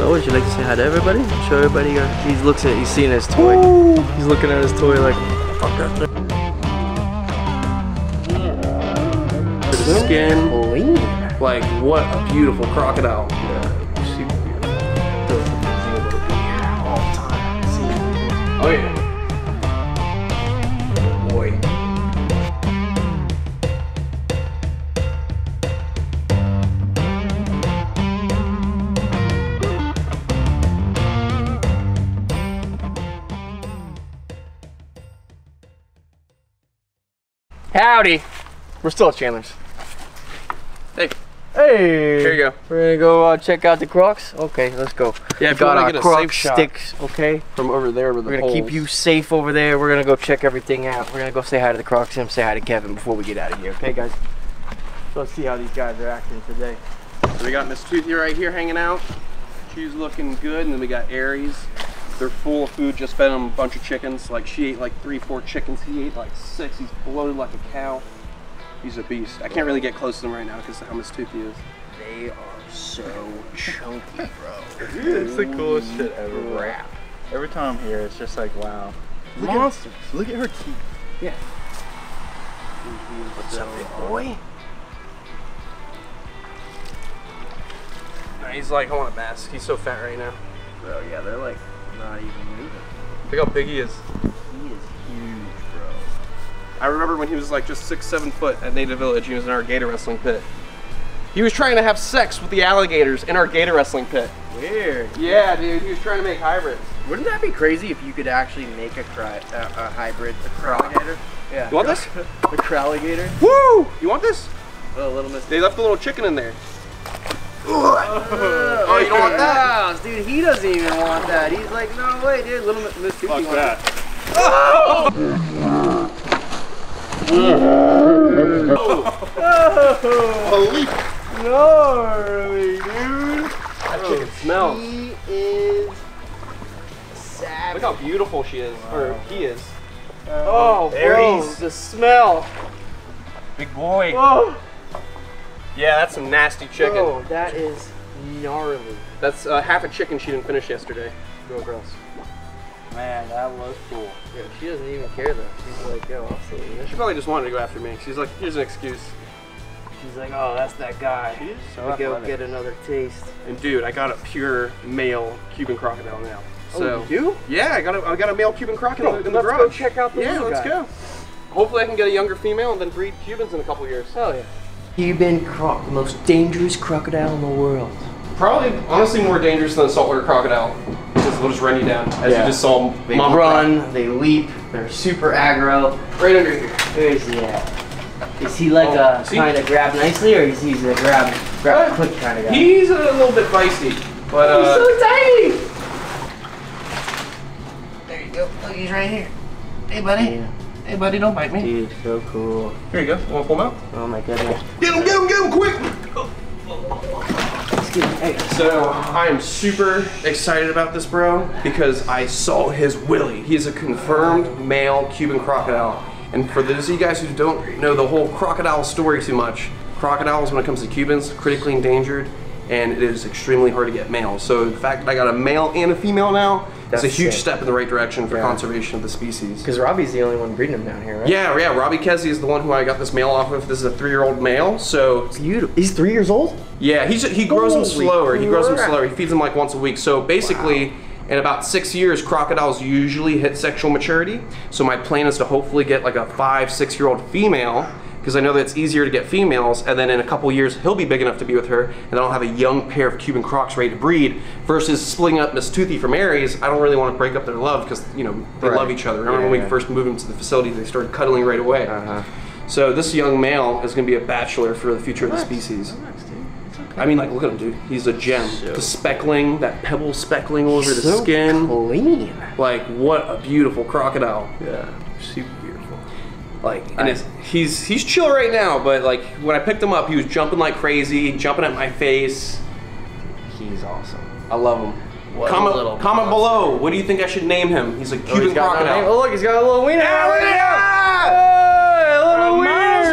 Hello, would you like to say hi to everybody? Show everybody your... He looks at... He's seeing his toy. Ooh. He's looking at his toy like, fuck that thing. The skin. Clean. Like, what a beautiful crocodile. Yeah, super beautiful. All the time. See? Oh, yeah. Howdy! We're still at Chandler's. Hey. Hey! Here you go. We're gonna go check out the crocs. Okay, let's go. Yeah, got our croc sticks, okay? From over there with the poles. We're gonna keep you safe over there. We're gonna go check everything out. We're gonna go say hi to the crocs and say hi to Kevin before we get out of here, okay, guys? So let's see how these guys are acting today. So we got Miss Toothy right here hanging out. She's looking good, and then we got Aries. They're full of food, just fed them a bunch of chickens. Like she ate like 3 or 4 chickens. He ate like 6. He's bloated like a cow. He's a beast. I can't really get close to them right now because of how much tooth he is. They are so chunky, bro. It's the coolest shit ever. Crap. Every time I'm here, it's just like, wow. Monsters. Look at her teeth. Yeah. What's up, big boy? No, he's like, I want a mask. He's so fat right now. Bro, yeah, they're like... not even moving. Look how big he is. He is huge, bro. I remember when he was like just 6, 7 foot at Native Village. He was in our gator wrestling pit. He was trying to have sex with the alligators in our gator wrestling pit. Weird. Yeah, dude. He was trying to make hybrids. Wouldn't that be crazy if you could actually make a hybrid, a crowligator? Yeah. You want this? A crowligator. Woo! You want this? Oh, little mistake. They left a little chicken in there. Oh, you don't want that? Dude, he doesn't even want that. He's like, no way, dude. Little Miss Toothy wants that. Oh! Oh! Oh! Gnarly, dude. That chicken smells. She is savage. Look how beautiful she is, wow. Or he is. Oh, Aries. The smell. Big boy. Whoa. Yeah, that's some nasty chicken. Oh, that is gnarly. That's half a chicken she didn't finish yesterday. Real gross. Man, that was cool. Yeah, she doesn't even care though. She's like, yo, I'll see you. She probably just wanted to go after me. She's like, here's an excuse. She's like, oh, that's that guy. She's so athletic. Go get another taste. And dude, I got a pure male Cuban crocodile now. So, oh, you do? Yeah, I got a male Cuban crocodile in the garage. Let's go check out the Yeah, let's guy. Go. Hopefully I can get a younger female and then breed Cubans in a couple years. Hell yeah. Cuban croc, the most dangerous crocodile in the world. Probably, honestly, more dangerous than a saltwater crocodile. Because they'll just run you down, as you just saw. They run, they leap, they're super aggro. Right under here. Where is he at? Is he like a kind of grab nicely, or is he a grab quick kind of guy? He's a little bit feisty, but he's so tiny! There you go. Look, he's right here. Hey, buddy. Yeah. Hey buddy, don't bite me. Dude, so cool. Here you go. You want to pull him out? Oh my goodness. Get him, quick! Excuse me. Hey. So, I am super excited about this bro because I saw his willy. He is a confirmed male Cuban crocodile. And for those of you guys who don't know the whole crocodile story too much, crocodiles when it comes to Cubans, critically endangered, and it is extremely hard to get males. So the fact that I got a male and a female now, that's it's a huge step in the right direction for conservation of the species. Because Robbie's the only one breeding them down here, right? Yeah, Robbie Kesey is the one who I got this male off of. This is a 3-year-old male, so... Beautiful. He's 3 years old? Yeah, he grows them slower. He grows them slower. He feeds them like once a week. So basically, in about 6 years, crocodiles usually hit sexual maturity. So my plan is to hopefully get like a 5-, 6-year-old female, because I know that it's easier to get females, and then in a couple years, he'll be big enough to be with her, and I'll have a young pair of Cuban crocs ready to breed, versus splitting up Miss Toothy from Aries. I don't really want to break up their love, because you know they love each other. Remember when we first moved them to the facility, they started cuddling right away. So this young male is going to be a bachelor for the future of the species. Relax, dude. It's okay. I mean, like, look at him, dude. He's a gem. So the speckling, that pebble speckling all over the skin. Clean. Like, what a beautiful crocodile. Yeah, super beautiful. Like, and he's chill right now, but like when I picked him up, he was jumping like crazy, jumping at my face. He's awesome. I love him. Comment below. What do you think I should name him? He's a Cuban crocodile. Oh look, he's got a little wiener. Hey, little wiener,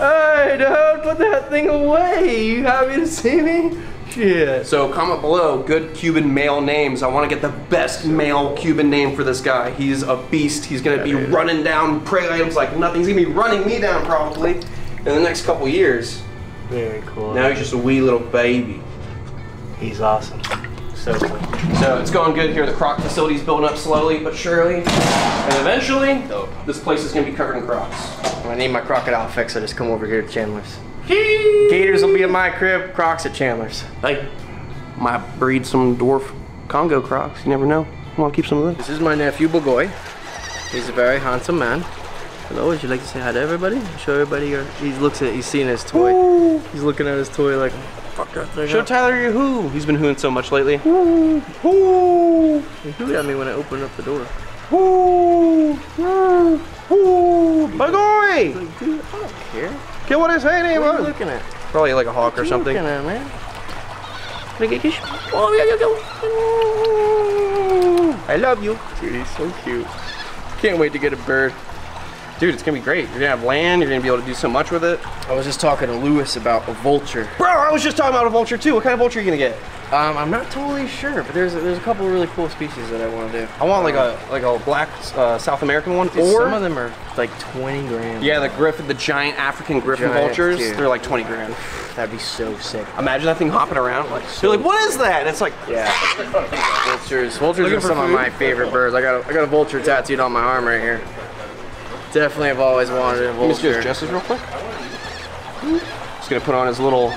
dude. Hey, don't put that thing away. You happy to see me? Shit. So comment below good Cuban male names. I want to get the best male Cuban name for this guy. He's a beast. He's going to be running down prey items like nothing. He's going to be running me down probably in the next couple years. Very cool. Now he's just a wee little baby. He's awesome. So cool. So it's going good here. The croc facility's building up slowly but surely. And eventually, this place is going to be covered in crocs. When I need my crocodile fix, I just come over here to Chandler's. Gators will be at my crib, crocs at Chandler's. I might breed some dwarf Congo crocs, you never know. I want to keep some of them. This is my nephew, Bogoy. He's a very handsome man. Hello, would you like to say hi to everybody? Show everybody your, he's seeing his toy. Ooh. He's looking at his toy like, fuck that thing Show up. Tyler your hoo. He's been hooing so much lately. Hoo, hoo. He hooed at me when I opened up the door. Hoo, hoo, hoo. Bogoy! He's like, dude, I don't care. Get what I say to him. What are you looking at? Probably like a hawk or something. What are you looking at, man? I love you. Dude, he's so cute. Can't wait to get a bird. Dude, it's gonna be great. You're gonna have land, you're gonna be able to do so much with it. I was just talking to Lewis about a vulture. Bro, I was just talking about a vulture too. What kind of vulture are you gonna get? I'm not totally sure, but there's a couple of really cool species that I want to do. I want like a black South American one. Dude, or some of them are like 20 grand. Yeah, the griffin, the giant African griffin vultures, they're like 20 grand. That'd be so sick. Imagine that thing hopping around. Like, so you're like, what is that? And it's like, yeah. Vultures are some of my favorite birds. I got a vulture tattooed on my arm right here. Definitely, I've always wanted a vulture. Let me do his justice real quick. He's gonna put on his little.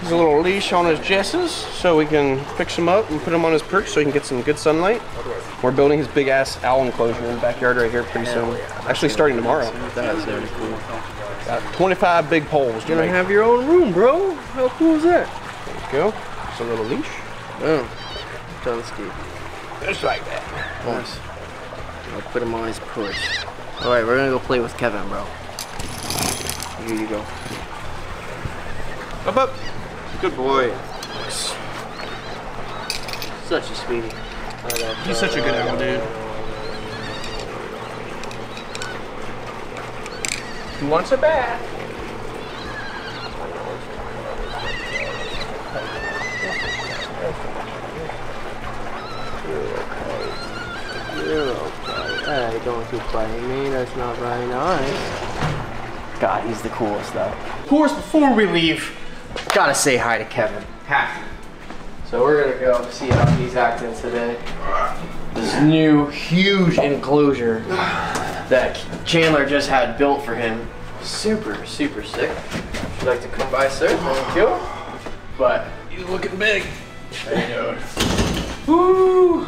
There's a little leash on his jesses so we can fix him up and put him on his perch so he can get some good sunlight. We're building his big ass owl enclosure in the backyard right here pretty soon. Actually starting tomorrow. That's very cool. Got 25 big poles. You're gonna have your own room, bro. How cool is that? There you go. Just a little leash. Oh, sounds good. Just like that. Nice. I'll put him on his perch. All right, we're gonna go play with Kevin, bro. Here you go. Up, up. Good boy. Such a sweetie. He's such a good owl, dude. He wants a bath. You're okay. Hey, don't keep biting me. That's not very nice. God, he's the coolest, though. Of course, before we leave, gotta say hi to Kevin. Have to. So we're gonna go see how he's acting today. This new huge enclosure that Chandler just had built for him. Super, super sick. Would you like to come by, sir? Thank you. But he's looking big. How you doing? Woo!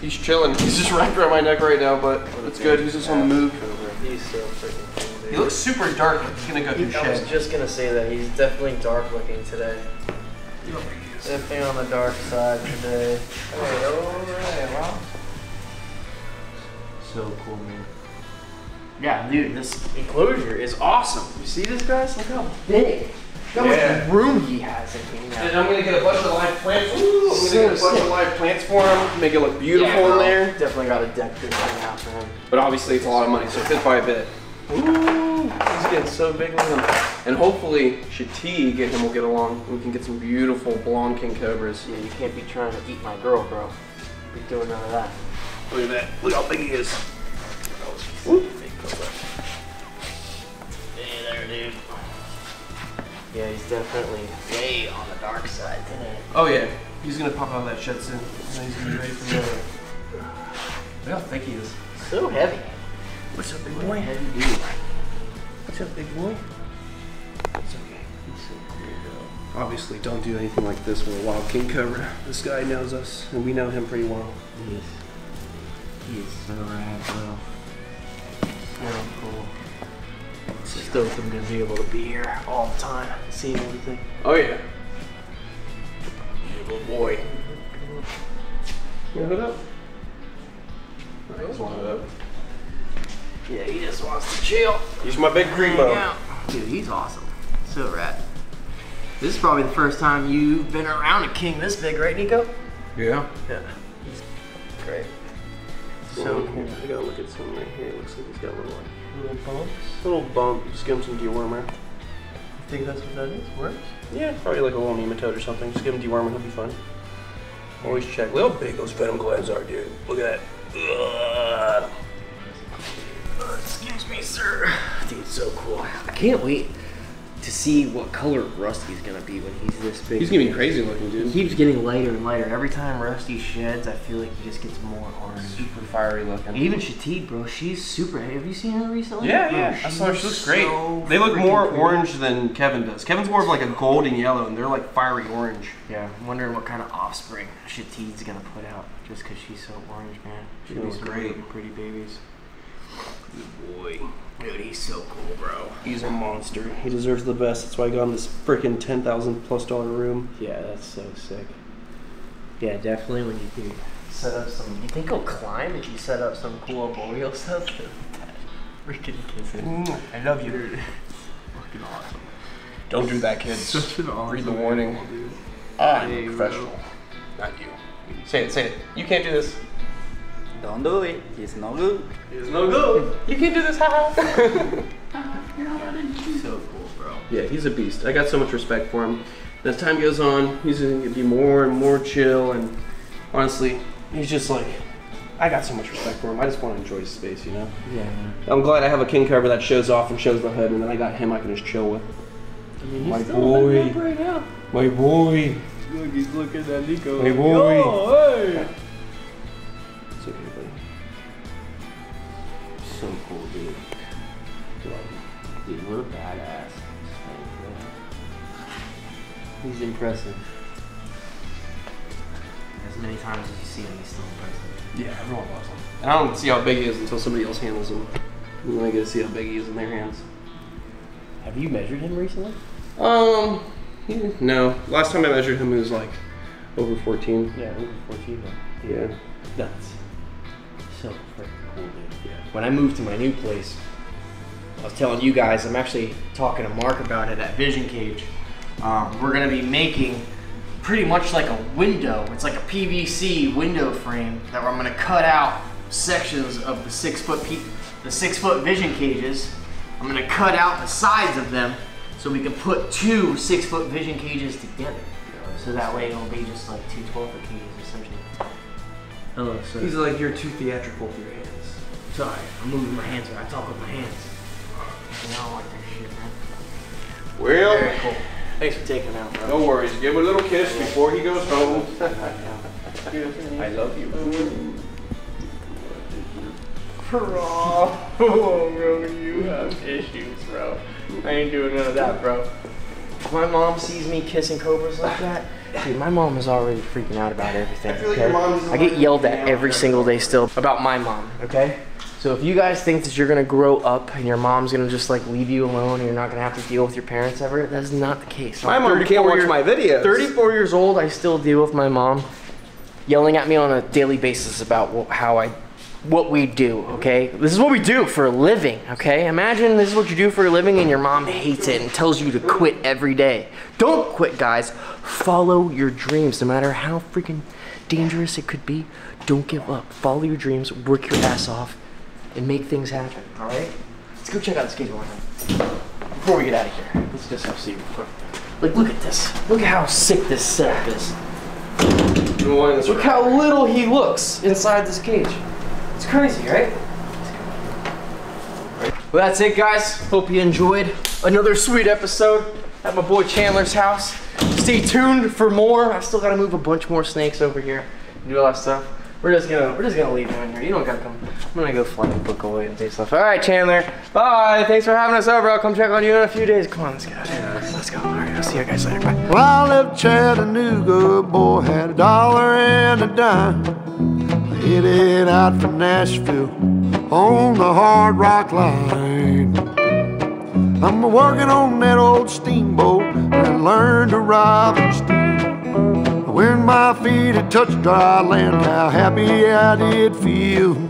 He's chilling. He's just wrapped around my neck right now, but it's good. He's just on the move. He's so freaking cool. He looks super dark, like he's gonna go do shit. I was just gonna say that, he's definitely dark looking today. Definitely on the dark side today. Alright, wow. So cool, man. Yeah, dude, this enclosure is awesome. You see this, guys? Look how big. Look how much room he has in here. And I'm gonna get a bunch of live plants. Ooh, I'm gonna get a bunch of live plants for him, make it look beautiful in there. Definitely gotta deck this thing out for him. But obviously it's a lot of money, so it fits by a bit. Ooh, he's getting so big with him. And hopefully, Shaitei and him will get along. We can get some beautiful blonde king cobras. Yeah, you can't be trying to eat my girl, bro. Be doing none of that. Look at that. Look how big he is. Ooh. Hey there, dude. Yeah, he's definitely way on the dark side today. Oh, yeah. He's going to pop out of that shed soon. He's going to be ready for the... Look how thick he is. So heavy. What's up, big boy? How do you do? What's up, big boy? It's okay. Obviously, don't do anything like this with a wild king cobra. This guy knows us, and we know him pretty well. Yes. He is so rad, bro. So cool. Stoked I'm gonna be able to be here all the time, seeing everything. Oh yeah. Little boy. You wanna hook up? I just want to hook up. Yeah, he just wants to chill. He's my big creepo. Dude, he's awesome. So rad. This is probably the first time you've been around a king this big, right, Nico? Yeah. Yeah. He's great. So cool. I gotta look at some right here. It looks like he's got little bumps. Little bump, just give him some dewormer. You think that's what that is? Worms? Yeah, it's probably like a little nematode or something. Just give him deworm and he'll be fine. Always check. Look how big those venom glands are, dude. Look at that. Excuse me, sir. Dude, it's so cool. I can't wait to see what color Rusty's gonna be when he's this big. He's gonna be crazy looking, dude. He keeps getting lighter and lighter. Every time Rusty sheds, I feel like he just gets more orange. Super fiery looking. Even Shaitei, bro, she's super heavy. Have you seen her recently? Yeah, bro, yeah. I saw her. She looks great. So they look more orange than Kevin does. Kevin's more of like a golden yellow, and they're like fiery orange. Yeah, I'm wondering what kind of offspring Shaitei's gonna put out just because she's so orange, man. She looks great. Pretty babies. Good boy. Dude, he's so cool, bro. He's a monster. He deserves the best. That's why I got him this freaking $10,000+ room. Yeah, that's so sick. Yeah, definitely when you can set up some. You think he'll climb if you set up some cool arboreal stuff? Freaking kissing. I love you. Dude. Fucking awesome. Don't do that, kids. Such an awesome. Read the warning. Dude. I'm a professional. Bro. Not you. Say it, say it. You can't do this. Don't do it. It's no good. It's no good. You can't do this, haha. So cool, bro. Yeah, he's a beast. I got so much respect for him. And as time goes on, he's gonna be more and more chill. And honestly, he's just like, I got so much respect for him. I just want to enjoy his space, you know. Yeah. I'm glad I have a king cover that shows off and shows the hood, and then I got him. I can just chill with. I mean, he's my boy. Right now. My boy. Look, he's looking at Nico. My boy. Yo, hey. So cool, dude. Dude, what a badass. He's impressive. As many times as you see him, he's still impressive. Yeah, everyone loves him. And I don't see how big he is until somebody else handles him. And then I get to see how big he is in their hands. Have you measured him recently? No. Last time I measured him, he was like over 14. Yeah, over 14. But yeah. Nuts. So freaking cool, dude. Yeah. When I moved to my new place, I was telling you guys, I'm actually talking to Mark about it at Vision Cage. We're gonna be making pretty much like a window. It's like a PVC window frame that I'm gonna cut out sections of the 6-foot Vision Cages. I'm gonna cut out the sides of them so we can put two 6-foot Vision Cages together. So that way it'll be just like two 12-foot cages essentially. Oh, so these are like you're too theatrical for your hands. Sorry, I'm moving my hands around. I talk with my hands. I don't like that shit, man. Well, very cool. Thanks for taking out, bro. No worries. Give him a little kiss before he goes home. I love you. Bro, bro, you have issues, bro. I ain't doing none of that, bro. If my mom sees me kissing cobras like that, dude, my mom is already freaking out about everything, okay? I get yelled at every single day still about my mom, okay? So if you guys think that you're gonna grow up and your mom's gonna just like leave you alone and you're not gonna have to deal with your parents ever, that's not the case. My mom can't watch my videos. 34 years old, I still deal with my mom yelling at me on a daily basis about how what we do, okay? This is what we do for a living, okay? Imagine this is what you do for a living and your mom hates it and tells you to quit every day. Don't quit, guys. Follow your dreams, no matter how freaking dangerous it could be. Don't give up. Follow your dreams, work your ass off, and make things happen, all right? Let's go check out this cage one time. Before we get out of here, let's just have a seat real quick. Like, look at this. Look at how sick this setup is. Look how little he looks inside this cage. It's crazy, right? Well, that's it, guys. Hope you enjoyed another sweet episode at my boy Chandler's house. Stay tuned for more. I still gotta move a bunch more snakes over here and do all that stuff. We're just gonna leave them in here. You don't gotta come. I'm gonna go fly and book away and do stuff. All right, Chandler. Bye. Thanks for having us over. I'll come check on you in a few days. Come on, let's get out of here. Let's go. All right, I'll see you guys later. Bye. Well, I left Chattanooga, boy, had $1 and a dime. Headed out for Nashville on the Hard Rock Line. I'm working on that old steamboat and I learned to rob and steal. When my feet had touched dry land, how happy I did feel.